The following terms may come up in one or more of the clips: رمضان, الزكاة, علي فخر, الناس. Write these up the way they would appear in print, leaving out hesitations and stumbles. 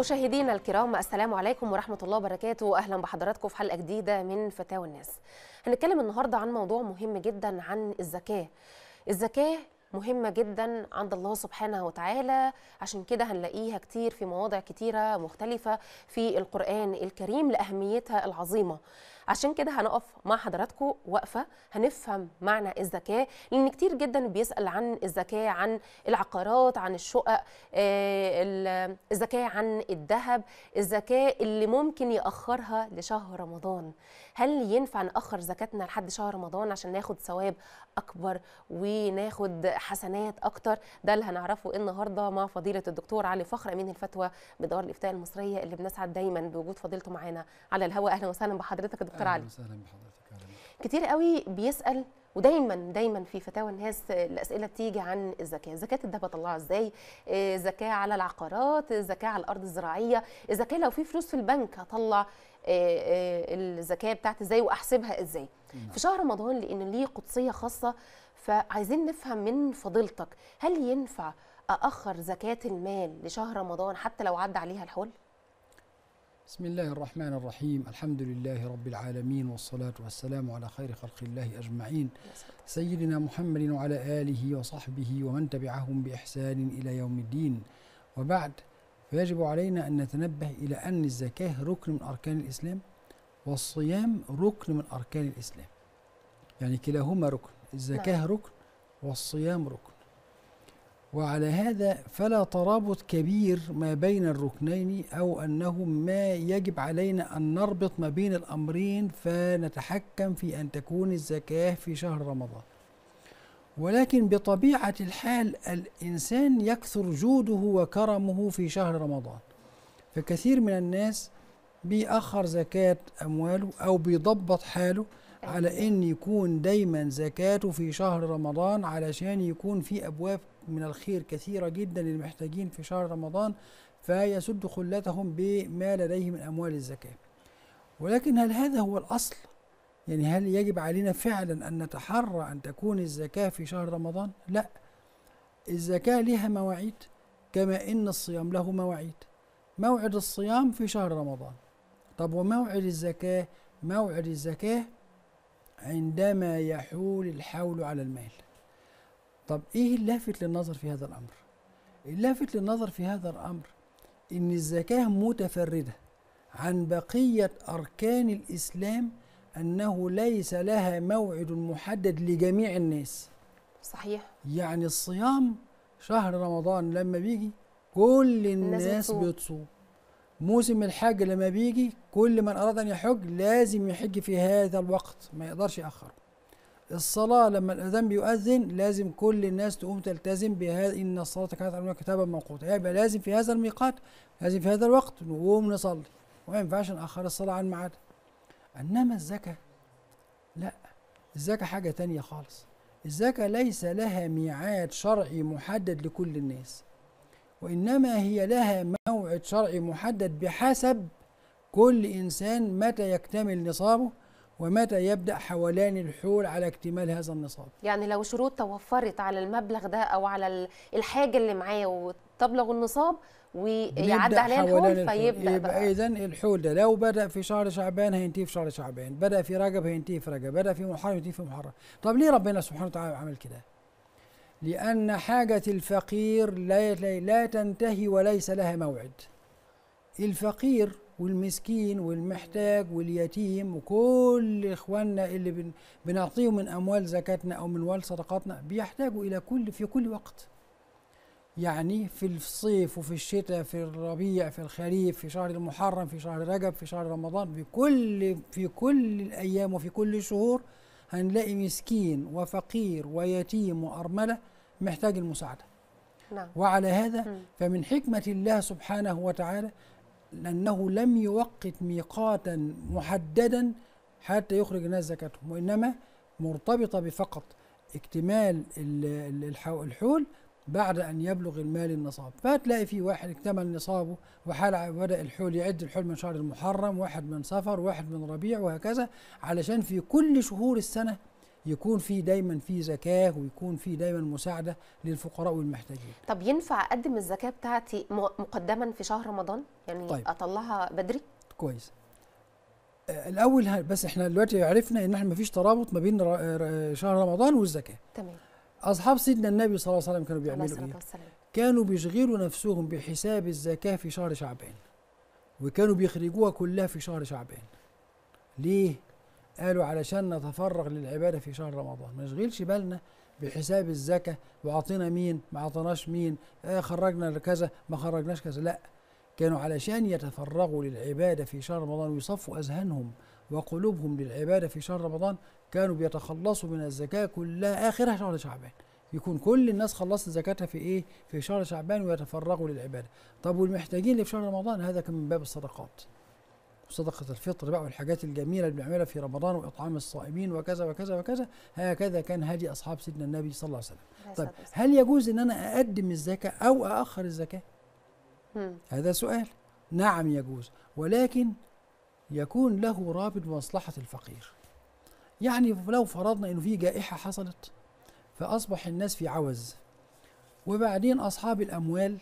مشاهدينا الكرام، السلام عليكم ورحمة الله وبركاته. أهلا بحضراتكم في حلقة جديدة من فتاوى الناس. هنتكلم النهاردة عن موضوع مهم جدا، عن الزكاة. الزكاة مهمة جدا عند الله سبحانه وتعالى، عشان كده هنلاقيها كتير في مواضع كتيرة مختلفة في القرآن الكريم لأهميتها العظيمة. عشان كده هنقف مع حضراتكم وقفة هنفهم معنى الزكاة، لأن كتير جدا بيسأل عن الزكاة، عن العقارات، عن الشقق، الزكاة عن الذهب، الزكاة اللي ممكن يأخرها لشهر رمضان. هل ينفع نأخر زكاتنا لحد شهر رمضان عشان ناخد ثواب أكبر وناخد حسنات أكتر؟ ده اللي هنعرفه النهاردة مع فضيلة الدكتور علي فخر، أمين الفتوى بدار الإفتاء المصرية، اللي بنسعد دايما بوجود فضيلته معانا على الهواء. أهلا وسهلا بحضرتك دكتور علي. اهلا وسهلا بحضرتك. كتير قوي بيسال، ودايما في فتاوى الناس الاسئله بتيجي عن الزكاه. زكاه الدهب اطلعها ازاي؟ زكاه على العقارات، زكاه على الارض الزراعيه، زكاه لو في فلوس في البنك هطلع الزكاه بتاعتي ازاي واحسبها ازاي؟ في شهر رمضان لان ليه قدسيه خاصه، فعايزين نفهم من فضيلتك، هل ينفع ااخر زكاه المال لشهر رمضان حتى لو عدى عليها الحول؟ بسم الله الرحمن الرحيم، الحمد لله رب العالمين، والصلاة والسلام على خير خلق الله أجمعين، سيدنا محمد وعلى آله وصحبه ومن تبعهم بإحسان إلى يوم الدين، وبعد. فيجب علينا أن نتنبه إلى أن الزكاة ركن من أركان الإسلام، والصيام ركن من أركان الإسلام، يعني كلاهما ركن، الزكاة ركن والصيام ركن. وعلى هذا فلا ترابط كبير ما بين الركنين، أو أنه ما يجب علينا أن نربط ما بين الأمرين فنتحكم في أن تكون الزكاة في شهر رمضان. ولكن بطبيعة الحال الإنسان يكثر جوده وكرمه في شهر رمضان، فكثير من الناس بيأخر زكاة أمواله أو بيضبط حاله على أن يكون دايما زكاته في شهر رمضان، علشان يكون في أبواب من الخير كثيرة جدا للمحتاجين في شهر رمضان، فيسد خلتهم بما لديه من أموال الزكاة. ولكن هل هذا هو الأصل؟ يعني هل يجب علينا فعلا أن نتحرى أن تكون الزكاة في شهر رمضان؟ لا، الزكاة لها مواعيد كما إن الصيام له مواعيد. موعد الصيام في شهر رمضان، طب وموعد الزكاة؟ موعد الزكاة عندما يحول الحول على المال. طب إيه اللافت للنظر في هذا الأمر؟ اللافت للنظر في هذا الأمر إن الزكاة متفردة عن بقية أركان الإسلام، أنه ليس لها موعد محدد لجميع الناس. صحيح. يعني الصيام شهر رمضان لما بيجي كل الناس بتصوم، موسم الحج لما بيجي كل من أراد أن يحج لازم يحج في هذا الوقت، ما يقدرش يأخره. الصلاة لما الأذان بيؤذن لازم كل الناس تقوم تلتزم بهذا، إن الصلاة كانت على كتابا موقوتا، يبقى لازم في هذا الميقات، لازم في هذا الوقت نقوم نصلي، وما ينفعش نأخر الصلاة عن ميعادها. إنما الزكاة لا، الزكاة حاجة تانية خالص. الزكاة ليس لها ميعاد شرعي محدد لكل الناس، وإنما هي لها موعد شرعي محدد بحسب كل إنسان متى يكتمل نصابه ومتى يبدأ حولان الحول على اكتمال هذا النصاب. يعني لو شروط توفرت على المبلغ ده أو على الحاجة اللي معاه وتبلغ النصاب ويعدي عليها الحول، فيبدأ بقى إذن الحول ده لو بدأ في شهر شعبان هينتهي في شهر شعبان، بدأ في رجب هينتهي في رجب، بدأ في محرم هينتهي في محرم. طب ليه ربنا سبحانه وتعالى عمل كده؟ لأن حاجة الفقير لا تنتهي وليس لها موعد. الفقير والمسكين والمحتاج واليتيم وكل إخواننا اللي بنعطيهم من أموال زكاتنا أو من أموال صدقاتنا بيحتاجوا إلى في كل وقت، يعني في الصيف وفي الشتاء، في الربيع، في الخريف، في شهر المحرم، في شهر رجب، في شهر رمضان، في كل الأيام وفي كل الشهور هنلاقي مسكين وفقير ويتيم وأرملة محتاج المساعدة. نعم. وعلى هذا فمن حكمة الله سبحانه وتعالى لأنه لم يوقت ميقاتا محددا حتى يخرج الناس زكاتهم، وإنما مرتبطة بفقط اكتمال الحول بعد أن يبلغ المال النصاب. فتلاقي في واحد اكتمل نصابه وحال بدأ الحول، يعد الحول من شهر المحرم، واحد من صفر، واحد من ربيع، وهكذا، علشان في كل شهور السنة يكون في دايما في زكاة ويكون في دايما مساعدة للفقراء والمحتاجين. طب ينفع أقدم الزكاة بتاعتي مقدما في شهر رمضان؟ يعني طيب. أطلعها بدري؟ كويس. الأول بس احنا دلوقتي عرفنا إن احنا مفيش ترابط ما بين شهر رمضان والزكاة. تمام. أصحاب سيدنا النبي صلى الله عليه وسلم كانوا بيعملوا إيه؟ كانوا بيشغلوا نفسهم بحساب الزكاة في شهر شعبان. وكانوا بيخرجوها كلها في شهر شعبان. ليه؟ قالوا علشان نتفرغ للعبادة في شهر رمضان، ما نشغلش بالنا بحساب الزكاة وعطينا مين، ما عطيناش مين، خرجنا كذا، ما خرجناش كذا، لا. كانوا علشان يتفرغوا للعبادة في شهر رمضان ويصفوا أذهانهم وقلوبهم للعبادة في شهر رمضان، كانوا بيتخلصوا من الزكاة كلها آخرها شهر شعبان. يكون كل الناس خلصت زكاتها في إيه؟ في شهر شعبان ويتفرغوا للعبادة. طب والمحتاجين اللي في شهر رمضان هذا كان من باب الصدقات. صدقة الفطر بقى والحاجات الجميلة اللي بنعملها في رمضان وإطعام الصائمين وكذا وكذا وكذا، هكذا كان هدي أصحاب سيدنا النبي صلى الله عليه وسلم. طيب هل يجوز إن أنا أقدم الزكاة أو أأخر الزكاة؟ هذا سؤال. نعم يجوز، ولكن يكون له رابط بمصلحة الفقير. يعني لو فرضنا إنه في جائحة حصلت فأصبح الناس في عوز، وبعدين أصحاب الأموال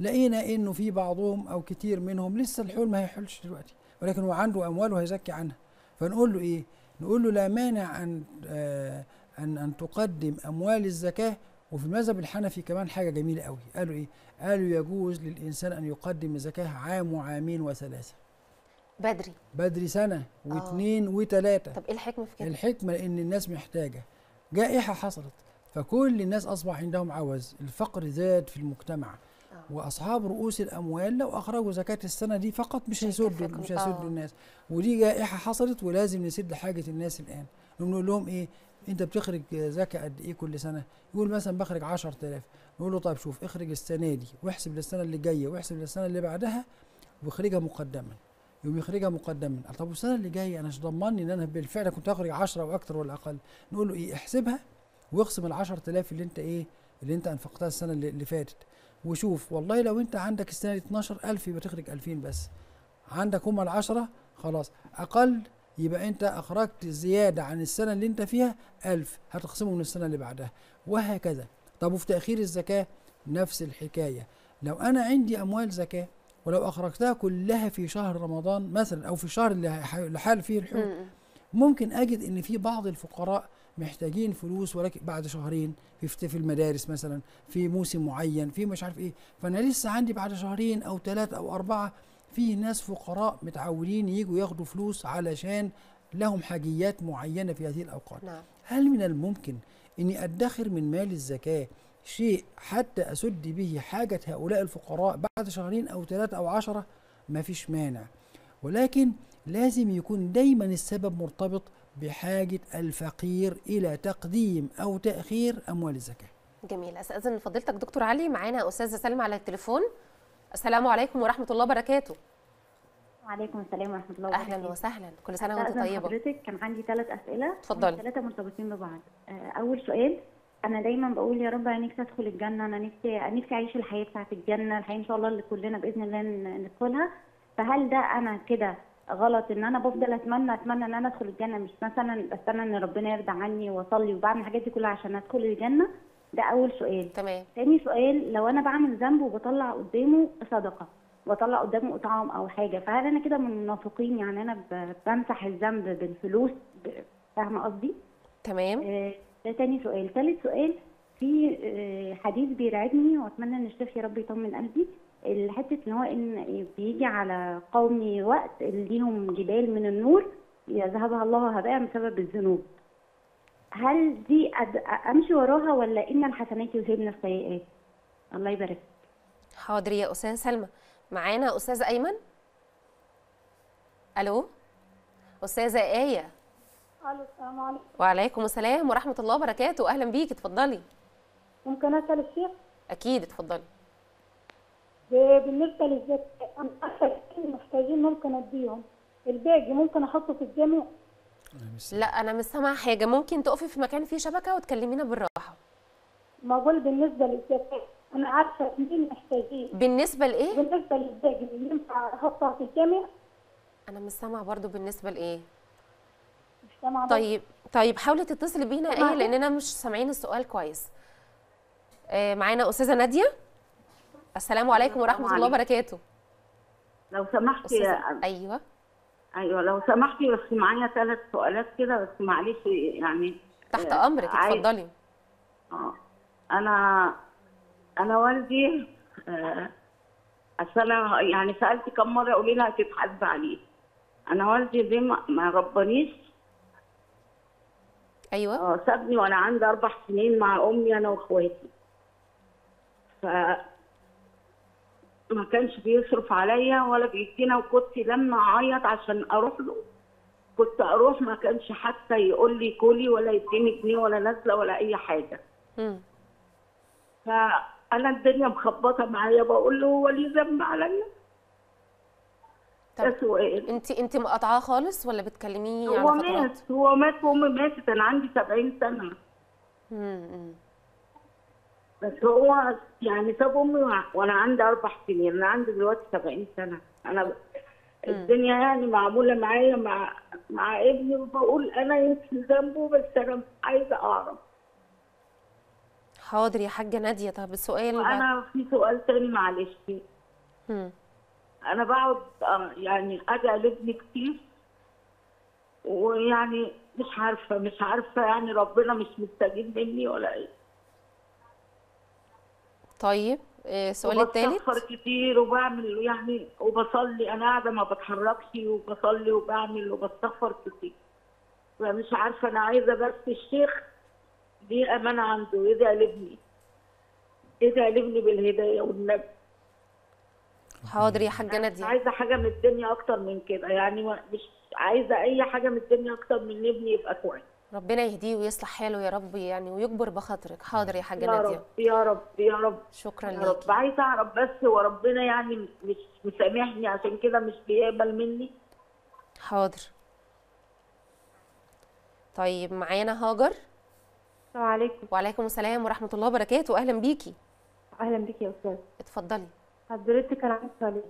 لقينا إنه في بعضهم أو كتير منهم لسه الحول ما هيحلش دلوقتي، ولكن هو عنده أموال وهيزكي عنها، فنقول له إيه؟ نقول له لا مانع أن تقدم أموال الزكاة. وفي المذهب الحنفي كمان حاجة جميلة قوي، قالوا إيه؟ قالوا يجوز للإنسان أن يقدم الزكاة عام وعامين وثلاثة. بدري. بدري سنة واثنين وثلاثة. طب إيه الحكمة في كده؟ الحكمة إن الناس محتاجة. جائحة حصلت فكل الناس أصبح عندهم عوز، الفقر زاد في المجتمع. واصحاب رؤوس الاموال لو اخرجوا زكاه السنه دي فقط مش هيسدوا الناس، ودي جائحه حصلت ولازم نسد حاجه الناس الان. نقول لهم ايه؟ انت بتخرج زكاه قد ايه كل سنه؟ يقول مثلا بخرج 10000. نقول له طيب شوف اخرج السنه دي واحسب للسنه اللي جايه واحسب للسنه اللي بعدها واخرجها مقدما. يوم يخرجها مقدما، طب والسنه اللي جايه انا مش ضمني ان انا بالفعل كنت اخرج 10 او اكتر ولا اقل. نقول له ايه؟ احسبها واخصم ال 10000 اللي انت انفقتها السنه اللي فاتت، وشوف والله لو انت عندك السنه 12000 يبقى تخرج 2000 بس. عندك هم 10 خلاص اقل، يبقى انت اخرجت زياده عن السنه اللي انت فيها 1000 هتخصمه من السنه اللي بعدها وهكذا. طب وفي تاخير الزكاه نفس الحكايه. لو انا عندي اموال زكاه ولو اخرجتها كلها في شهر رمضان مثلا او في الشهر اللي حال فيه الحول، ممكن اجد ان في بعض الفقراء محتاجين فلوس ولكن بعد شهرين في المدارس مثلا، في موسم معين، في مش عارف ايه، فانا لسه عندي بعد شهرين او 3 أو 4 في ناس فقراء متعودين يجوا ياخدوا فلوس علشان لهم حاجيات معينه في هذه الاوقات. نعم. هل من الممكن اني ادخر من مال الزكاه شيء حتى اسد به حاجه هؤلاء الفقراء بعد شهرين او 3 أو 10؟ ما فيش مانع، ولكن لازم يكون دايما السبب مرتبط بحاجة الفقير إلى تقديم أو تأخير أموال الزكاة. جميل. أستأذن فضيلتك دكتور علي. معانا أستاذة سلمى على التليفون. السلام عليكم ورحمة الله وبركاته. وعليكم السلام ورحمة الله وبركاته. أهلا وسهلا، كل سنة وأنت طيبة. حضرتك كان عندي 3 أسئلة. اتفضلي. 3 مرتبطين ببعض. أول سؤال، أنا دايما بقول يا رب أنا نفسي أدخل الجنة، أنا نفسي أعيش الحياة بتاعت الجنة، الحياة إن شاء الله اللي كلنا بإذن الله ندخلها. فهل ده أنا كده غلط ان انا بفضل اتمنى ان انا ادخل الجنه، مش مثلا بستنى ان ربنا يرضى عني واصلي وبعمل الحاجات دي كلها عشان ادخل الجنه؟ ده اول سؤال. تمام. ثاني سؤال، لو انا بعمل ذنب وبطلع قدامه صدقه، بطلع قدامه اطعام او حاجه، فهل انا كده من المنافقين؟ يعني انا بمسح الذنب بالفلوس، فاهمه قصدي؟ تمام. ده ثاني سؤال. ثالث سؤال، في حديث بيرعبني واتمنى ان الشيخ يا رب يطمن قلبي، الحته ان هو ان بيجي على قومي وقت ليهم جبال من النور يذهبها الله هباء بسبب الذنوب. هل دي امشي وراها ولا ان الحسنات يذهبن السيئات؟ الله يبارك. حاضر يا استاذه سلمى. معانا استاذ ايمن. الو استاذه ايه. الو السلام عليكم. وعليكم السلام ورحمه الله وبركاته. اهلا بيك، اتفضلي. ممكن اسال الشيخ؟ اكيد اتفضلي. بالنسبه للزكاه انا اكثر محتاجين ممكن اديهم، الباقي ممكن احطه في الجامع. لا انا مش سامعه حاجه، ممكن تقفي في مكان فيه شبكه وتكلمينا بالراحه. ما بقول بالنسبه للزكاه انا عارفه مين محتاجين. بالنسبه لايه؟ بالنسبه للباقي اللي ينفع احطها في الجامع. انا مش سامعه برضو. بالنسبه لايه؟ مش سامعه. طيب طيب حاولي تتصلي بينا ايه لاننا مش سامعين السؤال كويس. معانا استاذه ناديه. السلام عليكم ورحمه الله وبركاته. لو سمحتي ايوه لو سمحتي بس معايا 3 سؤالات كده بس معلش يعني. تحت امرك اتفضلي. انا والدي انا يعني سالت كم مره قولي لها هتتحاسب عليه. انا والدي دي ما ربانيش. ايوه. سابني وانا عندي 4 سنين مع امي انا واخواتي. ف ما كانش بيصرف عليا ولا بيدينا، وكنت لما اعيط عشان اروح له كنت اروح ما كانش حتى يقول لي كلي ولا يديني جنيه ولا نازله ولا اي حاجه. فانا الدنيا مخبطه معايا، بقول له هو ليه ذنب عليا؟ ده سؤال. انت مقاطعاه خالص ولا بتكلميه على فترات؟ هو مات وامي ماتت، انا عندي 70 سنه. بس هو يعني ساب امي وانا عندي 4 سنين، انا عندي دلوقتي 70 سنه، انا الدنيا يعني معموله معايا مع ابني، وبقول انا يمكن ذنبه، بس انا عايزه اعرف. حاضر يا حاجه ناديه. طب السؤال انا في سؤال تاني معلش. انا بقعد يعني اجي لابني كتير، ويعني مش عارفه يعني ربنا مش مستجيب مني ولا ايه. طيب السؤال التالت. بسافر كتير وبعمل يعني وبصلي، انا قاعده ما بتحركش وبصلي وبعمل وبسافر كتير، فمش عارفه انا عايزه بس الشيخ دي امانه عنده يدعي لابني، يدعي لابني بالهدايه والنبي. حاضر يا حاجه ناديه. عايزه حاجه من الدنيا اكتر من كده، يعني مش عايزه اي حاجه من الدنيا اكتر من ابني يبقى كويس. ربنا يهديه ويصلح حاله يا رب يعني، ويكبر بخاطرك. حاضر يا حاجه ناديه. يا رب. شكرا ليكي. يا رب. عايزه اعرف بس هو ربنا يعني مش مسامحني عشان كده مش بيقبل مني؟ حاضر. طيب معانا هاجر. السلام عليكم. وعليكم السلام ورحمه الله وبركاته. اهلا بيكي. اهلا بيكي يا استاذ. اتفضلي. حضرتك انا عندي سؤالين.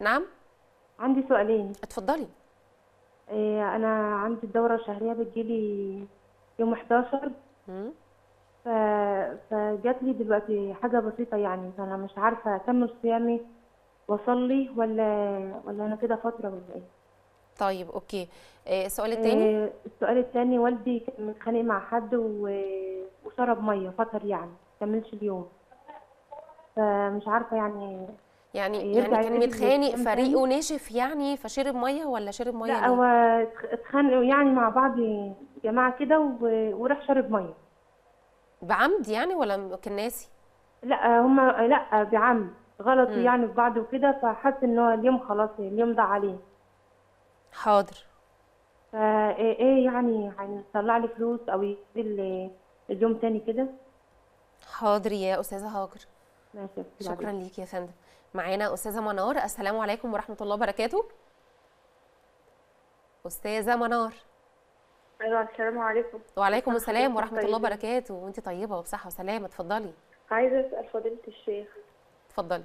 نعم. عندي سؤالين. اتفضلي. أنا عندي الدورة الشهرية بتجيلي يوم 11، فجات لي دلوقتي حاجة بسيطة يعني، فأنا مش عارفة أكمل صيامي وأصلي ولا أنا كده فترة ولا إيه؟ طيب أوكي. السؤال التاني. السؤال التاني والدي كان متخانق مع حد وشرب مية فطر يعني مكملش اليوم، فمش عارفة يعني كان متخانق فريقه ناشف يعني، فشرب ميه ولا شرب ميه؟ لا هو اتخانقوا يعني مع بعض جماعه كده وراح شرب ميه. بعمد يعني ولا كان ناسي؟ لا هم لا بعمد غلطوا يعني في بعض وكده، فحس ان هو اليوم خلاص اليوم ضاع عليه. حاضر. فا ايه يعني هيطلع لي فلوس او يدي اليوم تاني كده؟ حاضر يا استاذه هاجر. ماشي شكرا ليك يا فندم. معانا أستاذة منار. السلام عليكم ورحمة الله وبركاته. أستاذة منار. أيوة السلام عليكم. وعليكم السلام ورحمة الله وبركاته، وأنت طيبة وبصحة وسلامة. اتفضلي. عايزة أسأل فضيلة الشيخ. اتفضلي.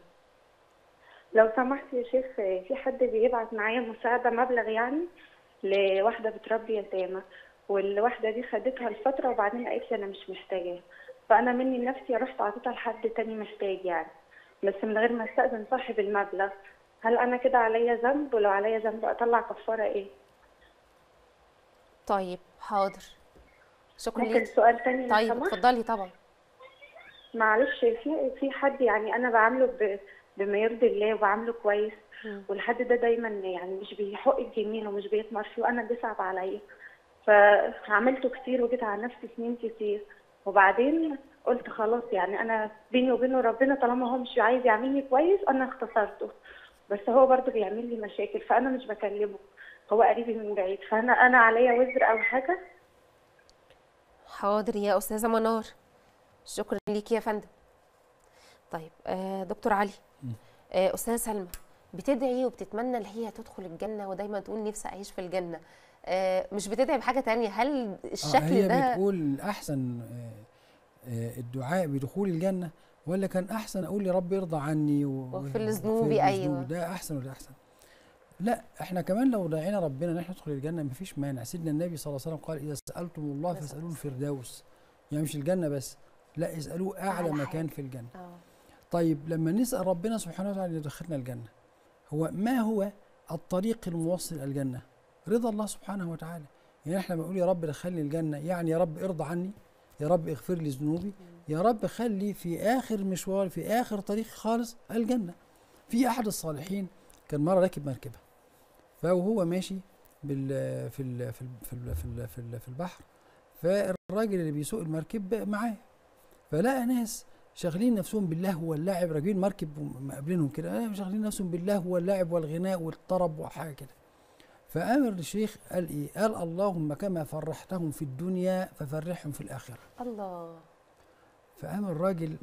لو سمحت يا شيخ، في حد بيبعت معايا مساعدة مبلغ يعني لواحدة بتربي يتامى، والواحدة دي خدتها لفترة وبعدين قالت لي أنا مش محتاجاها، فأنا مني لنفسي رحت أعطيتها لحد تاني محتاج يعني، بس من غير ما استأذن صاحب المبلغ. هل أنا كده عليا ذنب؟ ولو عليا ذنب أطلع كفارة إيه؟ طيب حاضر شكرا ليك. ممكن سؤال تاني؟ طيب اتفضلي طبعا. معلش في حد يعني أنا بعامله بما يرضي الله وبعامله كويس، والحد ده دايما يعني مش بيحق الجميل ومش بيتمر فيه، وأنا بيصعب عليا، فعملته كتير وجيت على نفسي سنين كتير، وبعدين قلت خلاص يعني انا بيني وبينه ربنا، طالما هو مش عايز يعملني كويس انا اختصرته، بس هو برضه بيعمل لي مشاكل، فانا مش بكلمه، هو قريبي من بعيد، فانا عليا وزر او حاجه؟ حاضر يا استاذه منار شكرا ليكي يا فندم. طيب دكتور علي، استاذه سلمى بتدعي وبتتمنى ان هي تدخل الجنه، ودايما تقول نفسي اعيش في الجنه، مش بتدعي بحاجه ثانيه، هل الشكل ده هي بتقول احسن الدعاء بدخول الجنه، ولا كان احسن اقول لي رب يرضى عني واغفر لي ذنوبي؟ ايوه ده احسن ولا احسن؟ لا احنا كمان لو دعينا ربنا ان احنا ندخل الجنه مفيش مانع. سيدنا النبي صلى الله عليه وسلم قال اذا سالتم الله فاسالوه الفردوس، يعني مش الجنه بس، لا اسالوه اعلى مكان في الجنه. طيب لما نسال ربنا سبحانه وتعالى يدخلنا الجنه، هو ما هو الطريق الموصل الى الجنه؟ رضا الله سبحانه وتعالى. يعني احنا بنقول يا رب دخلني الجنه، يعني يا رب ارضى عني، يا رب اغفر لي ذنوبي، يا رب خلي في اخر مشوار، في اخر طريق خالص الجنه. في احد الصالحين كان مره راكب مركبه، فهو ماشي في البحر، فالراجل اللي بيسوق المركب معاه، فلقى ناس شاغلين نفسهم باللهو واللعب، راكبين مركب ومقابلينهم كده شاغلين نفسهم باللهو واللعب والغناء والطرب وحاجه كده. فامر الشيخ قال ايه؟ قال اللهم كما فرحتهم في الدنيا ففرحهم في الاخره. الله. فامر الراجل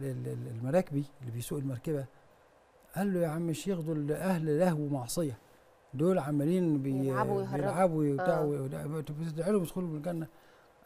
المراكبي اللي بيسوق المركبه قال له يا عم الشيخ دول اهل لهو ومعصيه، دول عمالين بيلعبوا وبتاع وبتدعي لهم يدخلوا بالجنه.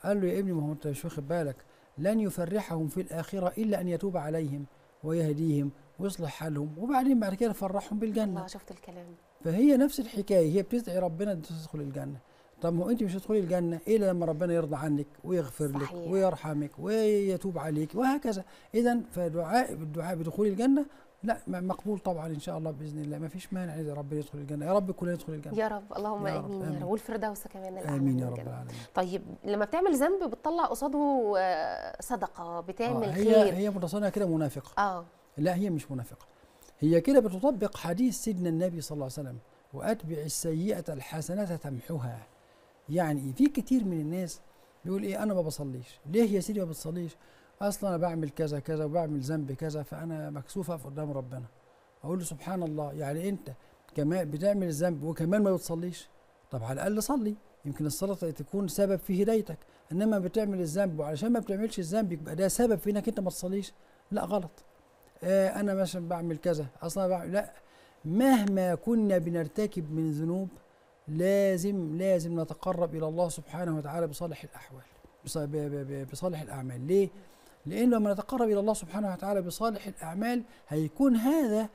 قال له يا ابني ما هو انت مش واخد بالك، لن يفرحهم في الاخره الا ان يتوب عليهم ويهديهم ويصلح حالهم، وبعدين بعد كده فرحهم بالجنه. الله، شفت الكلام. فهي نفس الحكايه، هي بتدعي ربنا انت تدخل الجنه. طب ما هو انت مش هتدخلي الجنه الا لما ربنا يرضى عنك ويغفر لك ويرحمك ويتوب عليك وهكذا. اذا فدعاء الدعاء بدخول الجنه لا مقبول طبعا ان شاء الله باذن الله، ما فيش مانع اذا ربنا يدخل الجنه، يا رب كلنا ندخل الجنه يا رب. اللهم يا رب. امين يا رب، والفردوس كمان الأعلى، امين يا رب العالمين. طيب لما بتعمل ذنب بتطلع قصاده صدقه، بتعمل خير، هي متصنعه كده منافقه؟ لا هي مش منافقه، هي كده بتطبق حديث سيدنا النبي صلى الله عليه وسلم واتبع السيئه الحسنه تمحوها. يعني في كتير من الناس بيقول ايه انا ما بصليش، ليه يا سيدي ما بتصليش؟ اصلا انا بعمل كذا كذا وبعمل ذنب كذا فانا مكسوفه قدام ربنا. اقول له سبحان الله، يعني انت كمان بتعمل الذنب وكمان ما بتصليش؟ طب على الاقل صلي، يمكن الصلاه تكون سبب في هدايتك، انما بتعمل الذنب وعلشان ما بتعملش الذنب يبقى ده سبب في انك انت ما تصليش، لا غلط. انا مثلا بعمل كذا، اصلا بعمل، لا. مهما كنا بنرتكب من ذنوب لازم نتقرب الى الله سبحانه وتعالى بصالح الاحوال، بصالح الاعمال. ليه؟ لأنه لما نتقرب إلى الله سبحانه وتعالى بصالح الأعمال هيكون هذا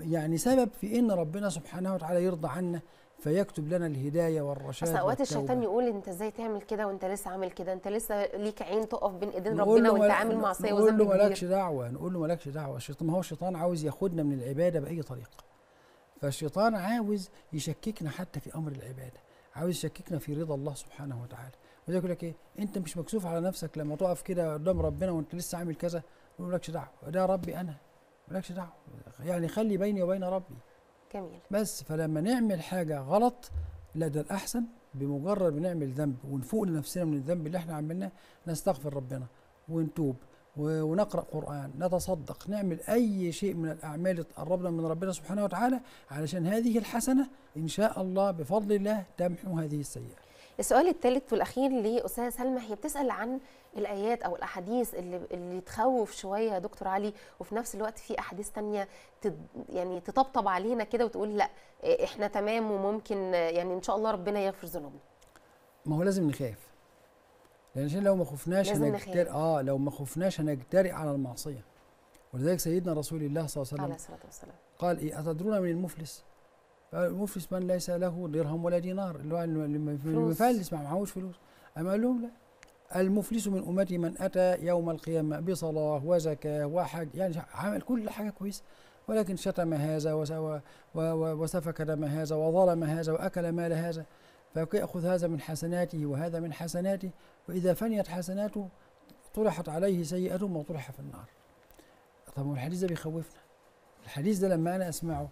يعني سبب في إن ربنا سبحانه وتعالى يرضى عنا فيكتب لنا الهداية والرشاد. بس أوقات الشيطان يقول أنت إزاي تعمل كده وأنت لسه عامل كده، أنت لسه ليك عين تقف بين إيدين ربنا وأنت عامل معصية وذنب كبير. نقول له مالكش دعوة. الشيطان، ما هو الشيطان عاوز ياخدنا من العبادة بأي طريقة، فالشيطان عاوز يشككنا حتى في أمر العبادة، عاوز يشككنا في رضا الله سبحانه وتعالى. وده يقول لك ايه؟ انت مش مكسوف على نفسك لما تقف كده قدام ربنا وانت لسه عامل كذا؟ يقول لكش دعوه، ده ربي انا، مالكش دعوه، يعني خلي بيني وبين ربي. جميل. بس فلما نعمل حاجه غلط، لا ده الاحسن بمجرد بنعمل ذنب ونفوق لنفسنا من الذنب اللي احنا عملناه، نستغفر ربنا ونتوب ونقرا قران، نتصدق، نعمل اي شيء من الاعمال تقربنا من ربنا سبحانه وتعالى، علشان هذه الحسنه ان شاء الله بفضل الله تمحو هذه السيئه. السؤال الثالث والاخير لأستاذة سلمى، هي بتسال عن الايات او الاحاديث اللي تخوف شويه يا دكتور علي، وفي نفس الوقت في احاديث ثانيه يعني تطبطب علينا كده وتقول لا احنا تمام وممكن يعني ان شاء الله ربنا يغفر ذنوبنا. ما هو لازم نخاف، لان لو ما خفناش هنجترئ على المعصيه. ولذلك سيدنا رسول الله صلى الله عليه وسلم قال ايه؟ اتدرون من المفلس؟ المفلس من ليس له درهم ولا دينار، اللي هو المفلس ما معهوش فلوس. اما قال لهم لا، المفلس من امتي من اتى يوم القيامه بصلاه وزكاه وحج، يعني عمل كل حاجه كويسه، ولكن شتم هذا وسفك دم هذا وظلم هذا واكل مال هذا، فيأخذ هذا من حسناته وهذا من حسناته، واذا فنيت حسناته طرحت عليه سيئه وطرح في النار. طب الحديث ده بيخوفنا، الحديث ده لما انا اسمعه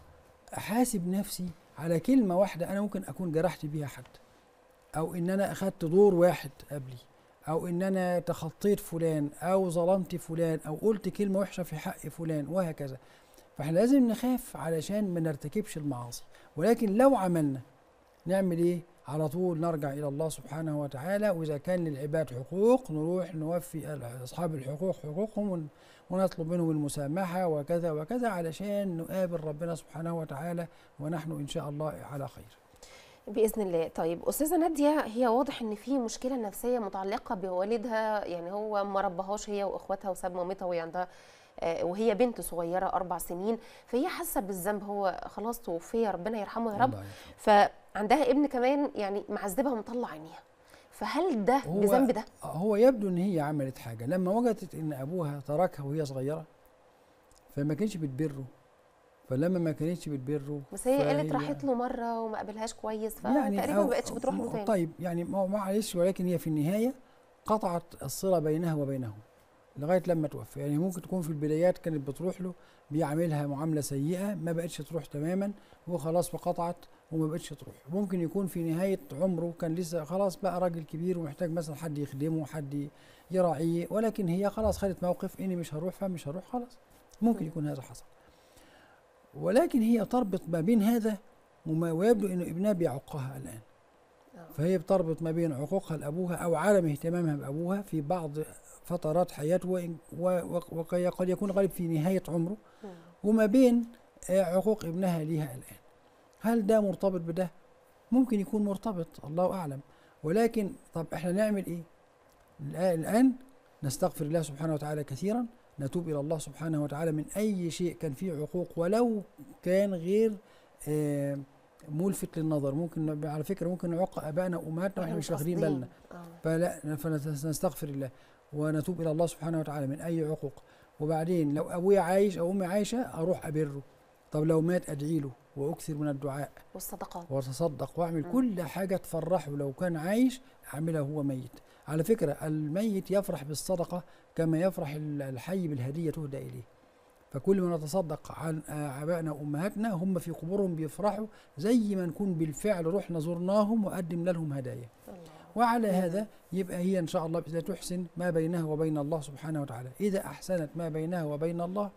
احاسب نفسي على كلمه واحده انا ممكن اكون جرحت بيها حد، او ان انا اخدت دور واحد قبلي، او ان انا تخطيت فلان، او ظلمت فلان، او قلت كلمه وحشه في حق فلان وهكذا. فاحنا لازم نخاف علشان ما نرتكبش المعاصي، ولكن لو عملنا نعمل ايه؟ على طول نرجع الى الله سبحانه وتعالى، واذا كان للعباد حقوق نروح نوفي اصحاب الحقوق حقوقهم ونطلب منهم المسامحه وكذا وكذا، علشان نقابل ربنا سبحانه وتعالى ونحن ان شاء الله على خير باذن الله. طيب استاذه ناديه، هي واضح ان في مشكله نفسيه متعلقه بوالدها، يعني هو ما ربهاش هي واخواتها وساب مامتها وهي عندها وهي بنت صغيرة 4 سنين، فهي حاسة بالذنب، هو خلاص توفي ربنا يرحمه يا رب، فعندها ابن كمان يعني معذبها ومطلع عينيها، فهل ده بذنب ده؟ هو يبدو ان هي عملت حاجة لما وجدت ان ابوها تركها وهي صغيرة، فما كانش بتبره، فلما ما كانتش بتبره بس هي قالت راحت له مره وما قابلهاش كويس، فتقريبا يعني ما بقتش بتروح له تاني. طيب يعني معلش، ولكن هي في النهايه قطعت الصله بينها وبينه لغايه لما توفى. يعني ممكن تكون في البدايات كانت بتروح له بيعاملها معامله سيئه، ما بقتش تروح تماما وخلاص وقطعت وما بقتش تروح. ممكن يكون في نهايه عمره كان لسه خلاص بقى راجل كبير ومحتاج مثلا حد يخدمه وحد يراعيه، ولكن هي خلاص خدت موقف اني مش هروح، فمش هروح خلاص. ممكن يكون هذا حصل، ولكن هي تربط ما بين هذا وما، ويبدو انه ابنها بيعقها الان، فهي بتربط ما بين عقوقها لابوها او عدم اهتمامها بابوها في بعض فترات حياته، وقد يكون غالب في نهايه عمره، وما بين عقوق ابنها ليها الان. هل ده مرتبط بده؟ ممكن يكون مرتبط، الله اعلم. ولكن طب احنا نعمل ايه؟ الان نستغفر الله سبحانه وتعالى كثيرا، نتوب إلى الله سبحانه وتعالى من أي شيء كان فيه عقوق ولو كان غير ملفت للنظر. ممكن على فكرة ممكن نعوق أبائنا وأمهاتنا وإحنا مش واخدين بالنا، فلا، فنستغفر الله ونتوب إلى الله سبحانه وتعالى من أي عقوق. وبعدين لو أبويا عايش أو أمي عايشة أروح أبره، طب لو مات أدعي له وأكثر من الدعاء والصدقات وأتصدق وأعمل كل حاجة تفرحه، لو كان عايش أعملها هو ميت. على فكرة الميت يفرح بالصدقة كما يفرح الحي بالهدية تهدى إليه، فكل ما نتصدق عن آبائنا وأمهاتنا هم في قبورهم بيفرحوا زي ما نكون بالفعل رحنا زرناهم وقدمنا لهم هدايا. وعلى هذا يبقى هي إن شاء الله إذا تحسن ما بينها وبين الله سبحانه وتعالى، إذا أحسنت ما بينها وبين الله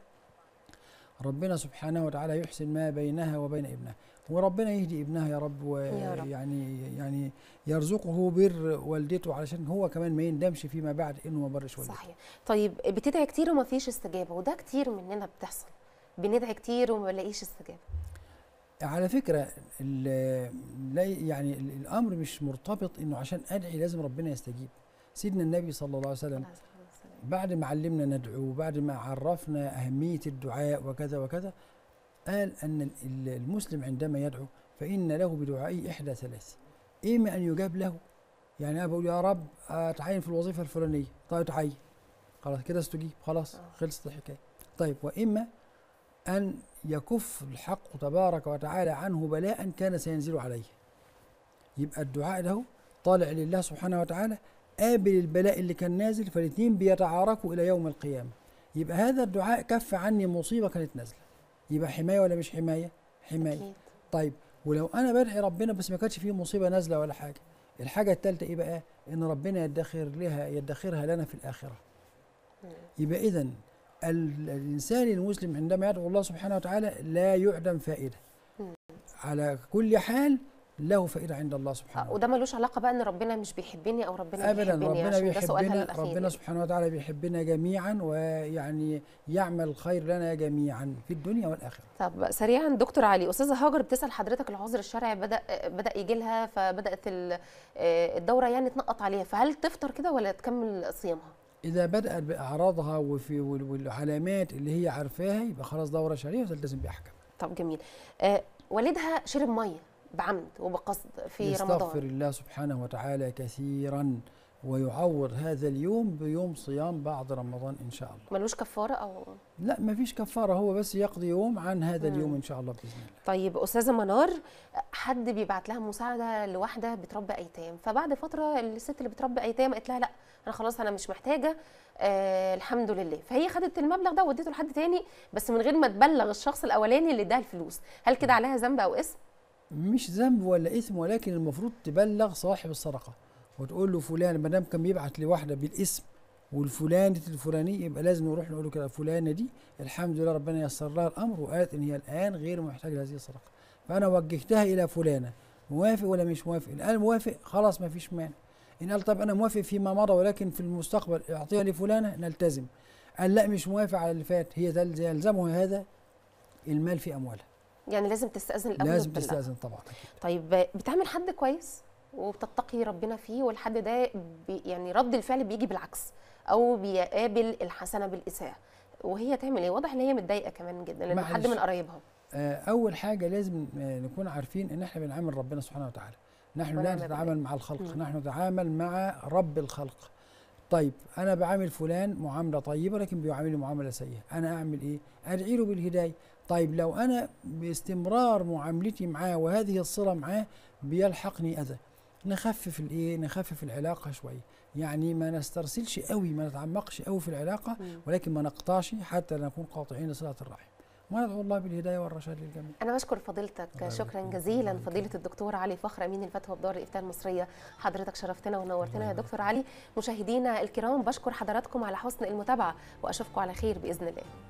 ربنا سبحانه وتعالى يحسن ما بينها وبين ابنها، وربنا يهدي ابنها يا رب، ويعني يرزقه بر والدته علشان هو كمان ما يندمش فيما بعد انه ما برش والدته. صحيح. طيب بتدعي كتير وما فيش استجابه، وده كتير مننا بتحصل، بندعي كتير وما بنلاقيش استجابه. على فكره يعني الامر مش مرتبط انه عشان ادعي لازم ربنا يستجيب. سيدنا النبي صلى الله عليه وسلم بعد ما علمنا ندعو وبعد ما عرفنا أهمية الدعاء وكذا وكذا، قال أن المسلم عندما يدعو فإن له بدعائه إحدى 3، إما أن يجاب له، يعني أنا بقول يا رب أتعين في الوظيفة الفلانية، طيب تعين خلاص كده استجيب، خلاص خلصت الحكاية. طيب وإما أن يكف الحق تبارك وتعالى عنه بلاء كان سينزل عليه، يبقى الدعاء له طالع لله سبحانه وتعالى قابل البلاء اللي كان نازل، فالاثنين بيتعاركوا الى يوم القيامه. يبقى هذا الدعاء كف عني مصيبه كانت نازله، يبقى حمايه ولا مش حمايه؟ حمايه أكيد. طيب ولو انا بدعي ربنا بس ما كانش فيه مصيبه نازله ولا حاجه، الحاجه الثالثه ايه بقى؟ ان ربنا يدخرها لنا في الاخره. يبقى اذا الانسان المسلم عندما يدعو الله سبحانه وتعالى لا يعدم فائده، على كل حال له فائده عند الله سبحانه وتعالى. وده ملوش علاقه بقى ان ربنا مش بيحبني او ربنا ابدا، ربنا بيحبنا، ربنا سبحانه وتعالى بيحبنا جميعا، ويعني يعمل خير لنا جميعا في الدنيا والاخره. طب سريعا دكتور علي، استاذه هاجر بتسال حضرتك العذر الشرعي بدا يجي لها، فبدات الدوره يعني تنقط عليها، فهل تفطر كده ولا تكمل صيامها؟ اذا بدات باعراضها والعلامات اللي هي عارفاها يبقى خلاص دوره شرعيه وتلتزم باحكام. طب جميل. والدها شرب ميه بعمد وبقصد في رمضان، يستغفر الله سبحانه وتعالى كثيرا ويعوض هذا اليوم بيوم صيام بعد رمضان ان شاء الله. ملوش كفاره او لا؟ مفيش كفاره، هو بس يقضي يوم عن هذا اليوم ان شاء الله باذن الله. طيب استاذه منار، حد بيبعت لها مساعده لواحده بتربي ايتام، فبعد فتره الست اللي بتربي ايتام قالت لها لا انا خلاص انا مش محتاجه الحمد لله، فهي خدت المبلغ ده ووديته لحد تاني بس من غير ما تبلغ الشخص الاولاني اللي اداها الفلوس، هل كده عليها ذنب او اسم؟ مش ذنب ولا إثم، ولكن المفروض تبلغ صاحب السرقة وتقول له فلان، ما دام كان بيبعت لواحدة بالاسم والفلانة الفلانية يبقى لازم نروح نقول له كده فلانة دي الحمد لله ربنا يسر لها الأمر وقالت إن هي الآن غير محتاجة لهذه السرقة، فأنا وجهتها إلى فلانة، موافق ولا مش موافق؟ إن قال موافق خلاص ما فيش مانع، إن قال طب أنا موافق فيما مضى ولكن في المستقبل أعطيها لفلانة نلتزم، قال لا مش موافق على اللي فات، هي يلزمها هذا المال في أموالها. يعني لازم تستأذن الأول، لازم تستأذن طبعا. طيب بتعمل حد كويس وبتتقي ربنا فيه، والحد ده يعني رد الفعل بيجي بالعكس أو بيقابل الحسنة بالإساءة، وهي تعمل ايه؟ واضح ان هي متضايقه كمان جدا لان حد من قرايبها. اول حاجه لازم نكون عارفين ان احنا بنعامل ربنا سبحانه وتعالى، نحن لا نتعامل مع الخلق، نحن نتعامل مع رب الخلق. طيب انا بعامل فلان معامله طيبه لكن بيعاملني معامله سيئه، انا اعمل ايه؟ ادعي له بالهدايه. طيب لو انا باستمرار معاملتي معاه وهذه الصله معاه بيلحقني اذى، نخفف الايه؟ نخفف العلاقه شويه، يعني ما نسترسلش قوي، ما نتعمقش قوي في العلاقه، ولكن ما نقطعش حتى نكون قاطعين لصله الرحم، وندعو الله بالهدايه والرشاد للجميع. انا بشكر فضيلتك، شكرا جزيلا فضيله الدكتور علي فخر امين الفتوى بدار الافتاء المصريه، حضرتك شرفتنا ونورتنا يا دكتور علي. مشاهدينا الكرام، بشكر حضراتكم على حسن المتابعه واشوفكم على خير باذن الله.